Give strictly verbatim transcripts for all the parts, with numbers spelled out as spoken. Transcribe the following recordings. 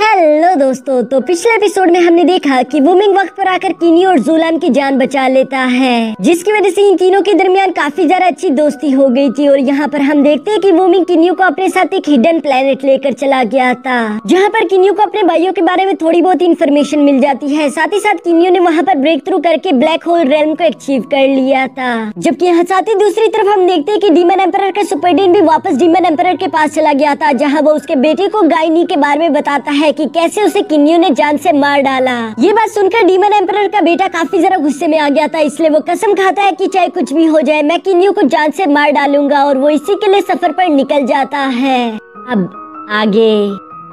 Hello दोस्तों, तो पिछले एपिसोड में हमने देखा कि वूमिंग वक्त पर आकर किन्यू और जुलान की जान बचा लेता है, जिसकी वजह से इन तीनों के दरमियान काफी ज्यादा अच्छी दोस्ती हो गई थी। और यहाँ पर हम देखते हैं कि वूमिंग किन्यू को अपने साथ एक हिडन प्लेनेट लेकर चला गया था, जहाँ पर किन्यू को अपने भाइयों के बारे में थोड़ी बहुत इन्फॉर्मेशन मिल जाती है। साथ ही साथ किन्यू ने वहाँ पर ब्रेक थ्रू करके ब्लैक होल रेलम को अचीव कर लिया था। जबकि यहाँ साथ ही दूसरी तरफ हम देखते है की डीमन एम्परर का सुपरडीन भी वापस डीमन एम्परर के पास चला गया था, जहाँ वो उसके बेटे को गाइनी के बारे में बताता है कि कैसे उसे किन्यू ने जान से मार डाला। ये बात सुनकर डीमन एम्परर का बेटा काफी जरा गुस्से में आ गया था, इसलिए वो कसम खाता है कि चाहे कुछ भी हो जाए मैं किन्यू को जान से मार डालूंगा, और वो इसी के लिए सफर पर निकल जाता है। अब आगे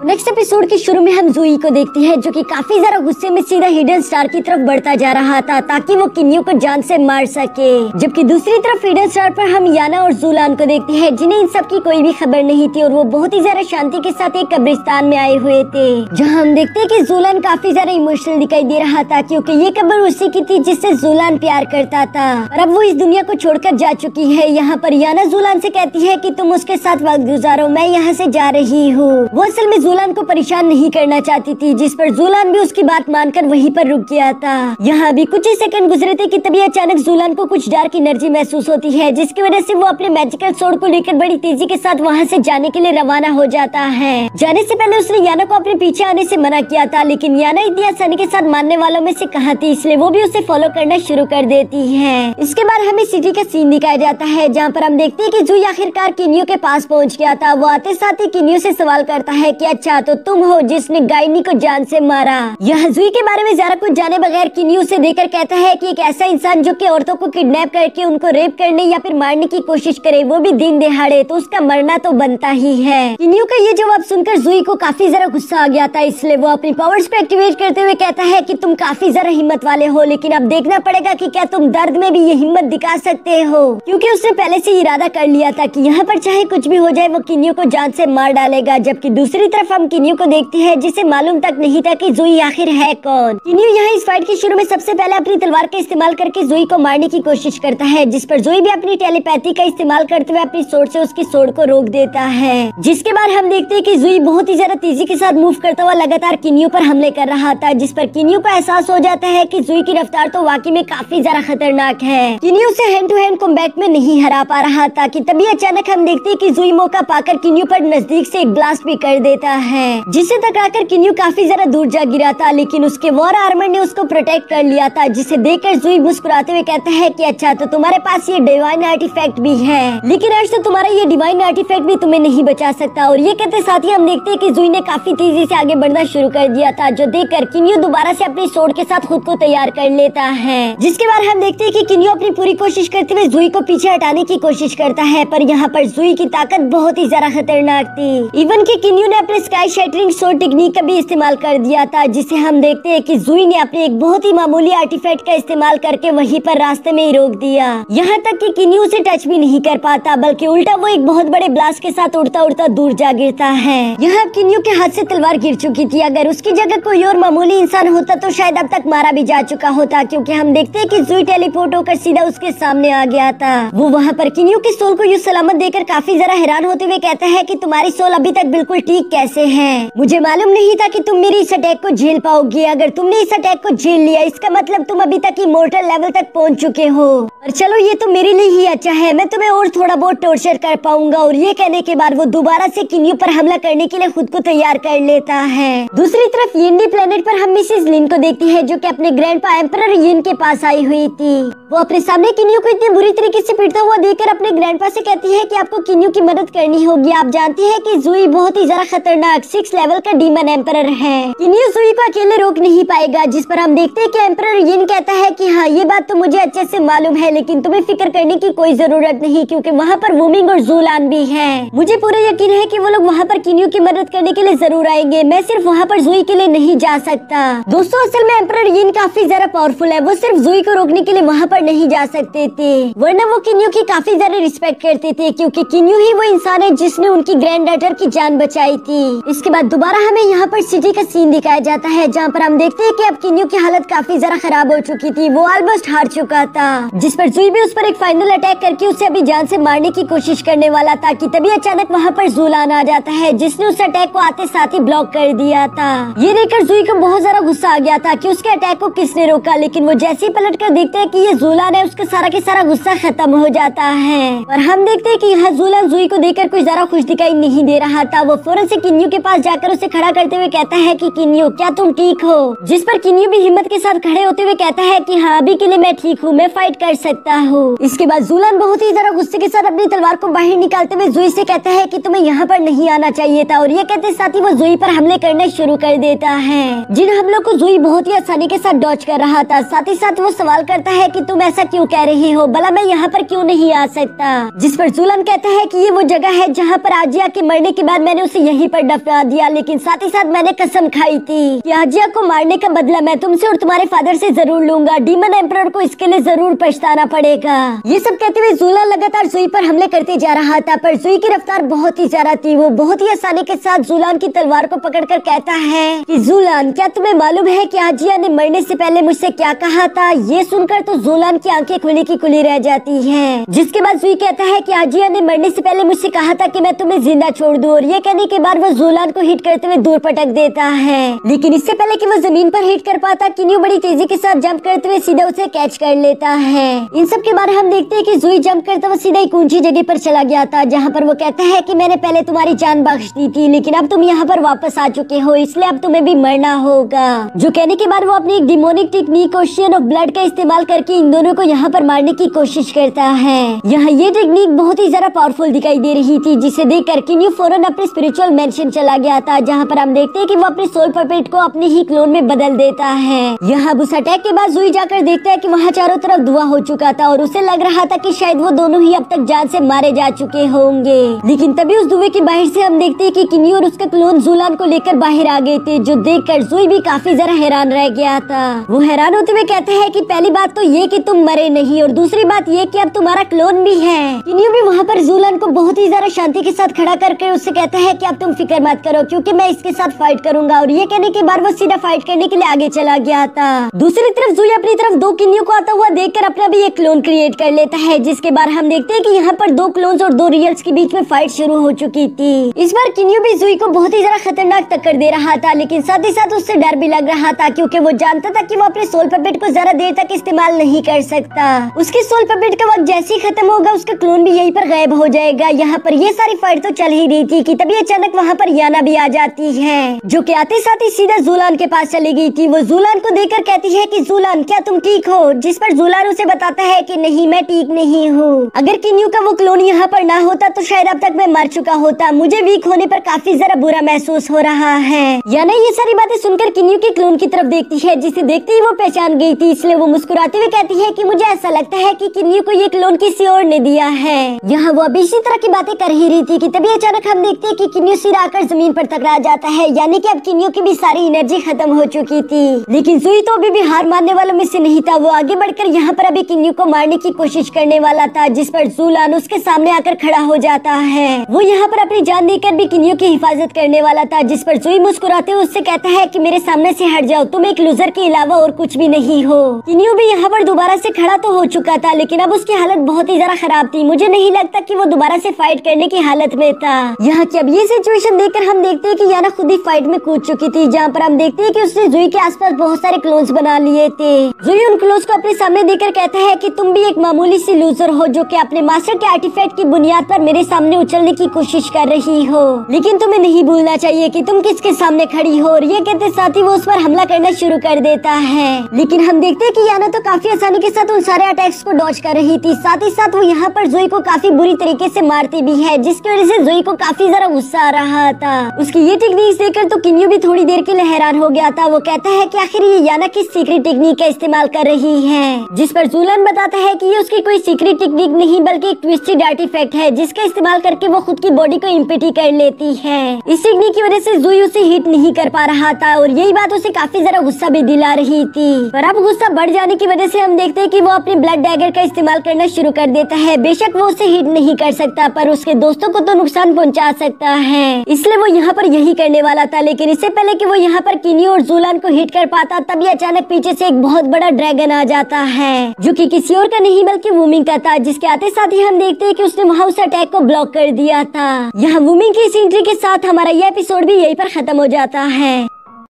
नेक्स्ट एपिसोड के शुरू में हम जूई को देखते हैं, जो कि काफी ज्यादा गुस्से में सीधा हिडन स्टार की तरफ बढ़ता जा रहा था ताकि वो किन्यू को जान से मार सके। जबकि दूसरी तरफ हिडन स्टार पर हम याना और जुलान को देखते हैं, जिन्हें इन सब की कोई भी खबर नहीं थी और वो बहुत ही ज्यादा शांति के साथ एक कब्रिस्तान में आए हुए थे, जहाँ हम देखते है की जुलान काफी ज्यादा इमोशनल दिखाई दे रहा था, क्योंकि ये कब्र उसी की थी जिससे जुलान प्यार करता था और अब वो इस दुनिया को छोड़कर जा चुकी है। यहाँ पर याना जुलान से कहती है कि तुम उसके साथ वक्त गुजारो, मैं यहाँ से जा रही हूँ। वो असल में जुलान को परेशान नहीं करना चाहती थी, जिस पर जुलान भी उसकी बात मानकर वहीं पर रुक गया था। यहाँ भी कुछ ही सेकंड गुजरे थे कि तभी अचानक जुलान को कुछ डार्क एनर्जी महसूस होती है, जिसकी वजह से वो अपने मैजिकल सोर्ड को लेकर बड़ी तेजी के साथ वहाँ से जाने के लिए रवाना हो जाता है। जाने से पहले उसने याना को अपने पीछे आने से मना किया था, लेकिन याना इतनी आसानी के साथ मानने वालों में से कहाँ थी, इसलिए वो भी उसे फॉलो करना शुरू कर देती है। इसके बाद हमें सिटी का सीन दिखाया जाता है, जहाँ पर हम देखते हैं कि जूई आखिरकार किन्यू के पास पहुँच गया था। वो आते साथ ही किन्यू से सवाल करता है कि अच्छा तो तुम हो जिसने गाइनी को जान से मारा। यह जुई के बारे में ज्यादा कुछ जाने बगैर किन्यू उसे देकर कहता है कि एक ऐसा इंसान जो कि औरतों को किडनैप करके उनको रेप करने या फिर मारने की कोशिश करे, वो भी दिन दिहाड़े, तो उसका मरना तो बनता ही है। किन्यू का ये जवाब सुनकर जुई को काफी जरा गुस्सा आ गया था, इसलिए वो अपनी पावर्स को एक्टिवेट करते हुए कहता है कि तुम काफी जरा हिम्मत वाले हो, लेकिन अब देखना पड़ेगा कि क्या तुम दर्द में भी ये हिम्मत दिखा सकते हो, क्योंकि उसने पहले से इरादा कर लिया था कि यहाँ पर चाहे कुछ भी हो जाए वो किन्यू को जान से मार डालेगा। जबकि दूसरी तरफ हम किन्यू को देखते हैं, जिसे मालूम तक नहीं था कि जूई आखिर है कौन। किन्यू यहाँ इस फाइट के शुरू में सबसे पहले अपनी तलवार का इस्तेमाल करके जूई को मारने की कोशिश करता है, जिस पर जूई भी अपनी टेलीपैथी का इस्तेमाल करते हुए अपनी सोर्ड से उसकी सोर्ड को रोक देता है। जिसके बाद हम देखते हैं कि जूई बहुत ही ज्यादा तेजी के साथ मूव करता हुआ लगातार किन्यू पर हमले कर रहा था, जिस पर किन्यू को एहसास हो जाता है कि जूई की रफ्तार तो वाकई में काफी ज्यादा खतरनाक है। किन्यू से हैंड टू हैंड कॉम्बैट में नहीं हरा पा रहा था कि तभी अचानक हम देखते हैं कि जूई मौका पाकर किन्यू पर नजदीक से एक ब्लास्ट भी कर देता है, जिसे टकराकर किन्यू काफी जरा दूर जा गिरा था, लेकिन उसके वॉर आर्मर ने उसको प्रोटेक्ट कर लिया था, जिसे देखकर जूई मुस्कुराते हुए कहता है कि अच्छा तो तुम्हारे पास ये डिवाइन आर्टिफैक्ट भी है, लेकिन आज तो तुम्हारा ये डिवाइन आर्टिफैक्ट भी तुम्हें नहीं बचा सकता। और ये कहते साथ ही हम देखते हैं कि जूई ने काफी तेजी से आगे बढ़ना शुरू कर दिया था, जो देखकर किन्यू दोबारा से अपनी सोर्ड के साथ खुद को तैयार कर लेता है। जिसके बाद हम देखते है की किन्यू अपनी पूरी कोशिश करते हुए जूई को पीछे हटाने की कोशिश करता है, पर यहाँ पर जूई की ताकत बहुत ही ज्यादा खतरनाक थी। इवन की किन्यू ने अपने स्काई शैटरिंग सोर्ड टेक्निक का भी इस्तेमाल कर दिया था, जिसे हम देखते हैं कि जूई ने अपने एक बहुत ही मामूली आर्टिफैक्ट का इस्तेमाल करके वहीं पर रास्ते में ही रोक दिया। यहाँ तक कि किन्यू उसे टच भी नहीं कर पाता, बल्कि उल्टा वो एक बहुत बड़े ब्लास्ट के साथ उड़ता उड़ता दूर जा गिरता है। यहाँ किन्यू के हाथ से तलवार गिर चुकी थी, अगर उसकी जगह कोई और मामूली इंसान होता तो शायद अब तक मारा भी जा चुका होता, क्योंकि हम देखते है कि जूई टेलीपोर्ट होकर सीधा उसके सामने आ गया था। वो वहाँ पर किन्यू की सोल को यूँ सलामत देकर काफी जरा हैरान होते हुए कहता है कि तुम्हारी सोल अभी तक बिल्कुल ठीक कैसे है, मुझे मालूम नहीं था कि तुम मेरी इस अटैक को झेल पाओगी, अगर तुमने इस अटैक को झेल लिया इसका मतलब तुम अभी तक इमोर्टल लेवल तक पहुंच चुके हो, और चलो ये तो मेरे लिए ही अच्छा है, मैं तुम्हें और थोड़ा बहुत टॉर्चर कर पाऊंगा। और ये कहने के बाद वो दोबारा से किन्यू पर हमला करने के लिए खुद को तैयार कर लेता है। दूसरी तरफ येन्डी प्लेनेट पर हम मिसेज लिन को देखते हैं, जो कि अपने ग्रैंडपा एम्परर यून के पास आई हुई थी। वो अपने सामने किन्यू को इतने बुरी तरीके से पीटता हुआ देखकर अपने ग्रैंडपा से कहती है कि आपको किन्यू की मदद करनी होगी, आप जानते हैं कि जूई बहुत ही जरा खतरनाक सिक्स लेवल का डीमन एम्परर है, किन्यू जूई को अकेले रोक नहीं पाएगा। जिस पर हम देखते हैं कि एम्परर यिन कहता है कि हाँ ये बात तो मुझे अच्छे से मालूम है, लेकिन तुम्हें फिक्र करने की कोई जरूरत नहीं, क्योंकि वहाँ पर वूमिंग और जुलान भी है। मुझे पूरा यकीन है कि वो लोग वहाँ पर किन्यू की मदद करने के लिए जरूर आएंगे, मैं सिर्फ वहाँ पर जूई के लिए नहीं जा सकता। दोस्तों असल में एम्परर यिन काफी जरा पावरफुल है, वो सिर्फ जूई को रोकने के लिए वहाँ पर नहीं जा सकते थे, वरना वो किन्यू की काफी ज्यादा रिस्पेक्ट करते थे, क्योंकि किन्यू ही वो इंसान है जिसने उनकी ग्रैंड डॉटर की जान बचाई थी। इसके बाद दोबारा हमें यहाँ पर सिटी का सीन दिखाया जाता है जहाँ पर हम देखते हैं कि अब किन्यू की हालत काफी जरा खराब हो चुकी थी, वो ऑलमोस्ट हार चुका था, जिस पर जुई भी उस पर एक फाइनल अटैक करके उसे अभी जान से मारने की कोशिश करने वाला था कि तभी अचानक वहाँ पर जुलान आ जाता है जिसने उस अटैक को आते साथ ही ब्लॉक कर दिया था। ये देखकर जुई को बहुत ज्यादा गुस्सा आ गया था कि उसके अटैक को किसने रोका, लेकिन वो जैसे ही पलट कर देखते है कि ये जुलान है उसका सारा के सारा गुस्सा खत्म हो जाता है। और हम देखते है कि यहाँ जुलान जुई को देखकर कुछ जरा खुश दिखाई नहीं दे रहा था। वो फौरन से किन्यू के पास जाकर उसे खड़ा करते हुए कहता है कि किन्यू क्या तुम ठीक हो, जिस पर किन्यू भी हिम्मत के साथ खड़े होते हुए कहता है कि हाँ अभी के लिए मैं ठीक हूँ, मैं फाइट कर सकता हूँ। इसके बाद जुलान बहुत ही जरा गुस्से के साथ अपनी तलवार को बाहर निकालते हुए जुई से कहता है कि तुम्हें यहाँ पर नहीं आना चाहिए था, और ये कहते साथ ही वो जुई पर हमले करना शुरू कर देता है जिन हमलों को जुई बहुत ही आसानी के साथ डॉच कर रहा था। साथ ही साथ वो सवाल करता है कि तुम ऐसा क्यों कह रहे हो, भला मैं यहाँ पर क्यों नहीं आ सकता, जिस पर जुलान कहता है कि ये वो जगह है जहाँ पर आजिया के मरने के बाद मैंने उसे यहीं पर दफना दिया, लेकिन साथ ही साथ मैंने कसम खाई थी कि आजिया को मारने का बदला मैं तुमसे और तुम्हारे फादर से जरूर लूंगा, डीमन एम्परर को इसके लिए जरूर पछताना पड़ेगा। ये सब कहते हुए जुलान लगातार जुई पर हमले करते जा रहा था, पर जुई की रफ्तार बहुत ही ज्यादा थी। वो बहुत ही आसानी के साथ जुलान की तलवार को पकड़कर कहता है कि जुलान क्या तुम्हें मालूम है कि आजिया ने मरने से पहले मुझसे क्या कहा था। ये सुनकर तो जुलान की आंखें खुली की खुली रह जाती है, जिसके बाद जुई कहता है कि आजिया ने मरने से पहले मुझसे कहा था कि मैं तुम्हें जिंदा छोड़ दूं, और ये कहने के बाद वो जुलान को हिट करते हुए दूर पटक देता है, लेकिन इससे पहले कि वो जमीन पर हिट कर पाता किन्यू बड़ी तेजी के साथ जंप करते हुए सीधा उसे कैच कर लेता है। इन सब के बाद हम देखते हैं कि जुई जंप करता हुआ सीधा एक ऊंची जगह पर चला गया था जहाँ पर वो कहता है कि मैंने पहले तुम्हारी जान बख्श दी थी, लेकिन अब तुम यहाँ पर वापस आ चुके हो इसलिए अब तुम्हें भी मरना होगा। जो कहने के बाद वो अपनी एक demonic technique ocean of blood का इस्तेमाल करके इन दोनों को यहाँ पर मारने की कोशिश करता है। यहाँ ये टेक्निक बहुत ही ज्यादा पावरफुल दिखाई दे रही थी, जिसे देख कर किन्यू फौरन अपने स्पिरिचुअल मेंशन चला गया था जहाँ पर हम देखते हैं कि वो अपने सोल पपेट को अपने ही क्लोन में बदल देता है। यहाँ उस अटैक के बाद जुई जाकर देखता है कि वहाँ चारों तरफ धुआं हो चुका था और उसे लग रहा था कि शायद वो दोनों ही अब तक जान से मारे जा चुके होंगे, लेकिन तभी उस धुएं के बाहर से हम देखते हैं कि किन्यू और उसका क्लोन जुलान को लेकर बाहर आ गए थे, जो देखकर जुई भी काफी जरा हैरान रह गया था। वो हैरान होते हुए कहता है कि पहली बात तो ये कि तुम मरे नहीं, और दूसरी बात ये कि अब तुम्हारा क्लोन भी है। किन्यू भी वहाँ पर जुलान को बहुत ही जरा शांति के साथ खड़ा करके उससे कहता है कि अब तुम फिक्र मत करो क्योंकि मैं इसके साथ फाइट करूंगा, और ये कहने के बाद वो सीधा फाइट करने के लिए आगे चला गया था। दूसरी तरफ जुई अपनी तरफ दो किन्यू को आता हुआ देखकर अपना भी एक क्लोन क्रिएट कर लेता है, जिसके बाद हम देखते हैं कि यहाँ पर दो क्लोन्स और दो रियल्स के बीच में फाइट शुरू हो चुकी थी। इस बार किन्यू भी जुई को बहुत ही जरा खतरनाक टक्कर दे रहा था, लेकिन साथ ही साथ उससे डर भी लग रहा था क्योंकि वो जानता था कि वो अपने सोल पपेट को जरा देर तक इस्तेमाल नहीं कर सकता। उसके सोल पपेट का वक्त जैसे ही खत्म होगा उसका क्लोन भी यहीं पर गायब हो जाएगा। यहाँ पर ये सारी फाइट तो चल ही रही थी कि तभी अचानक वहाँ पर याना भी आ जाती है, जो कि आते साथ ही सीधा जुलान के पास चली गई थी। वो जुलान को देखकर कहती है कि जुलान क्या तुम ठीक हो, जिस पर जुलान उसे बताता है कि नहीं मैं ठीक नहीं हूँ, अगर किन्यू का वो क्लोन यहाँ पर ना होता तो शायद अब तक मैं मर चुका होता, मुझे वीक होने पर काफी जरा बुरा महसूस हो रहा है। याना ये सारी बातें सुनकर किन्यू के क्लोन की तरफ देखती है, जिसे देखते ही वो पहचान गयी थी, इसलिए वो मुस्कुराते हुए कहती है कि मुझे ऐसा लगता है कि किन्यू को ये क्लोन किसी और ने दिया है। यहाँ वो अभी इसी तरह की बातें कर ही रही थी कि तभी अचानक हम देखते हैं कि किन्यू सीधा आकर जमीन पर टकरा जाता है, यानी कि अब किन्यू की भी सारी एनर्जी खत्म हो चुकी थी, लेकिन जुई तो अभी भी हार मानने वालों में से नहीं था। वो आगे बढ़कर यहाँ पर अभी किन्यू को मारने की कोशिश करने वाला था, जिस पर जुलान उसके सामने आकर खड़ा हो जाता है। वो यहाँ पर अपनी जान देकर भी किन्यू की हिफाजत करने वाला था, जिस पर जुई मुस्कुराते हुए उससे कहता है कि मेरे सामने से हट जाओ, तुम एक लूजर के अलावा और कुछ भी नहीं हो। किन्यू भी यहाँ पर दोबारा से खड़ा तो हो चुका था, लेकिन अब उसकी हालत बहुत ही ज्यादा खराब थी। मुझे नहीं लगता कि वो दोबारा से फाइट करने की हालत में था। यहाँ की अब ये सिचुएशन देखकर हम देखते हैं कि याना खुद ही फाइट में कूद चुकी थी, जहाँ पर हम देखते हैं कि उसने जुई के आसपास बहुत सारे क्लोन्स बना लिए थे। जुई उन क्लोन्स को अपने सामने देखकर कहता है कि तुम भी एक मामूली सी लूजर हो, जो कि अपने मास्टर के आर्टिफैक्ट की बुनियाद पर मेरे सामने उछलने की कोशिश कर रही हो, लेकिन तुम्हें नहीं भूलना चाहिए कि तुम किसके सामने खड़ी हो। और ये कहते साथ ही वो उस पर हमला करना शुरू कर देता है, लेकिन हम देखते है कि याना तो काफी आसानी के साथ उन सारे अटैक्स को डॉच कर रही थी। साथ ही साथ वो यहाँ पर जुई को काफी बुरी तरीके से मारती भी है, जिसकी वजह से जुई को काफी जरा गुस्सा आ रहा था। उसकी ये टेक्निक देखकर तो किन्यू भी थोड़ी देर के लिए हैरान हो गया था। वो कहता है कि आखिर ये याना किस सीक्रेट टेक्निक का इस्तेमाल कर रही है, जिस पर जुलान बताता है कि ये उसकी कोई सीक्रेट टेक्निक नहीं बल्कि एक ट्विस्टेड आर्टिफैक्ट है, जिसका इस्तेमाल करके वो खुद की बॉडी को इम्पिटी कर लेती है। इस टेक्निक की वजह से जुई उसे हिट नहीं कर पा रहा था, और यही बात उसे काफी जरा गुस्सा भी दिला रही थी। पर अब गुस्सा बढ़ जाने की वजह से हम देखते है कि वो अपने ब्लड डैगर का इस्तेमाल करना शुरू कर देता है। बेशक वो उसे हिट नहीं कर सकता, पर उसके दोस्तों को तो नुकसान पहुँचा सकता है। इस इसलिए वो यहाँ पर यही करने वाला था। लेकिन इससे पहले कि वो यहाँ पर किन्यू और जुलान को हिट कर पाता, तभी अचानक पीछे से एक बहुत बड़ा ड्रैगन आ जाता है, जो कि किसी और का नहीं बल्कि वूमिंग का था, जिसके आते साथ ही हम देखते हैं कि उसने वहाँ उस अटैक को ब्लॉक कर दिया था। यहाँ वूमिंग की इस एंट्री के साथ हमारा यह एपिसोड भी यही पर खत्म हो जाता है।